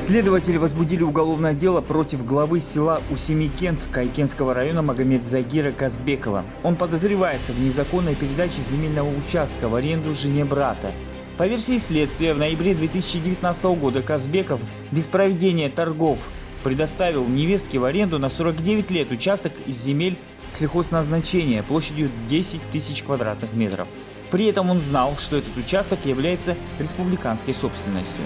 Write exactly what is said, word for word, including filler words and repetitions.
Следователи возбудили уголовное дело против главы села Усемикент Каякентского района Магомедзапира Казбекова. Он подозревается в незаконной передаче земельного участка в аренду жене брата. По версии следствия, в ноябре две тысячи девятнадцатого года Казбеков без проведения торгов предоставил невестке в аренду на сорок девять лет участок из земель сельхозназначения площадью десять тысяч квадратных метров. При этом он знал, что этот участок является республиканской собственностью.